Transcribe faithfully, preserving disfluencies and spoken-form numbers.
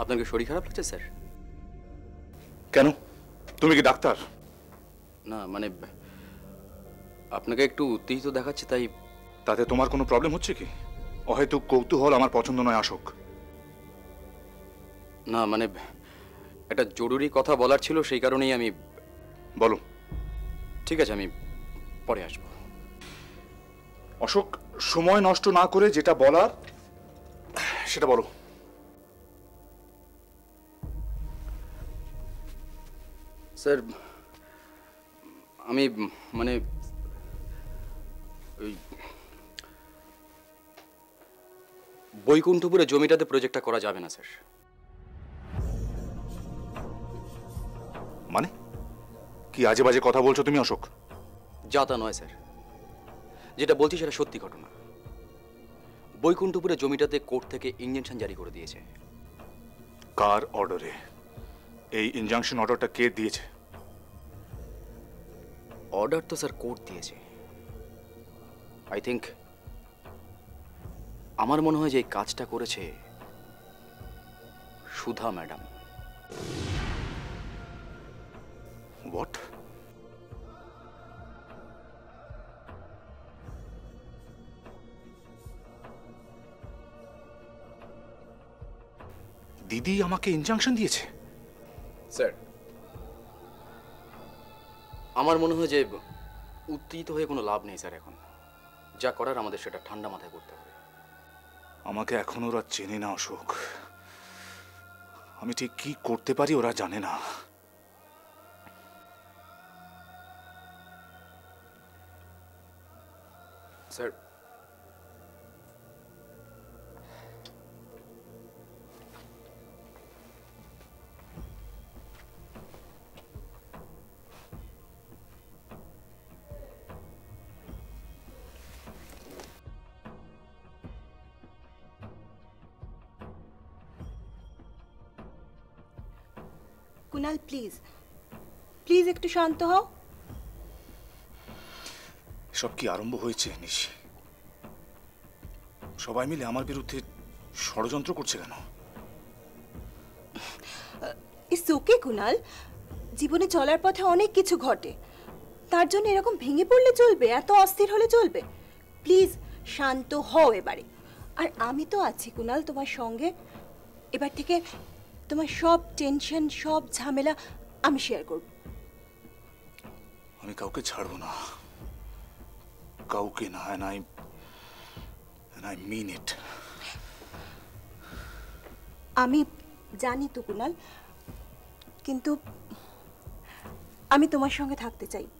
আপনার শরীর খারাপ লাগছে স্যার? কেন, তুমি কি ডাক্তার? না মানে আপনাকে একটু উত্তেজিত দেখাচ্ছে তাই। তাতে তোমার কোনো প্রবলেম হচ্ছে কি? অহেতুক কৌতূহল আমার পছন্দ নয় আশোক। না মানে একটা জরুরি কথা বলার ছিল, সেই কারণেই আমি। বলো। ঠিক আছে, আমি পরে আসবো। অশোক, সময় নষ্ট না করে যেটা বলার সেটা বলো। স্যার আমি মানে ওই বৈকুণ্ঠপুরে জমিটাতে প্রজেক্টটা করা যাবে না স্যার। মানে কি আজে বাজে কথা বলছো তুমি অশোক? যা তা নয় স্যার, যেটা বলছি সেটা সত্যি ঘটনা। বৈকুণ্ঠপুরে জমিটাতে কোর্ট থেকে ইনজাংশন জারি করে দিয়েছে। কার অর্ডারে? এই ইনজাংশন অর্ডারটা কে দিয়েছে? অর্ডার তো স্যার কোর্ট দিয়েছে। আই থিঙ্ক, আমার মনে হয় যে এই কাজটা করেছে সুধা ম্যাডাম। হোয়াট? দিদি আমাকে ইনজাংশন দিয়েছে? স্যার আমার মনে হয় যে উত্তেজিত হয়ে কোনো লাভ নেই স্যার। এখন যা করার আমাদের সেটা ঠান্ডা মাথায় করতে হবে। আমাকে এখন ওরা চেনে না অশোক, আমি ঠিক কি করতে পারি ওরা জানে না। স্যার কুনাল, প্লিজ প্লিজ একটু শান্ত হও। সব কি আরম্ভ হয়েছে নিশি? সবাই মিলে আমার বিরুদ্ধে ষড়যন্ত্র করছে কেন? ইটস ওকে কুনাল, জীবনে চলার পথে অনেক কিছু ঘটে, তার জন্য এরকম ভেঙে পড়লে চলবে, এত অস্থির হলে চলবে? প্লিজ শান্ত হও এবারে। আর আমি তো আছি কুনাল তোমার সঙ্গে। এবার থেকে তোমার সব টেনশন, সব ঝামেলা আমি শেয়ার করব। আমি কাউকে ছাড়বো না, কাউকে না। and I, and I mean it. আমি জানি তো কুনাল, কিন্তু আমি তোমার সঙ্গে থাকতে চাই।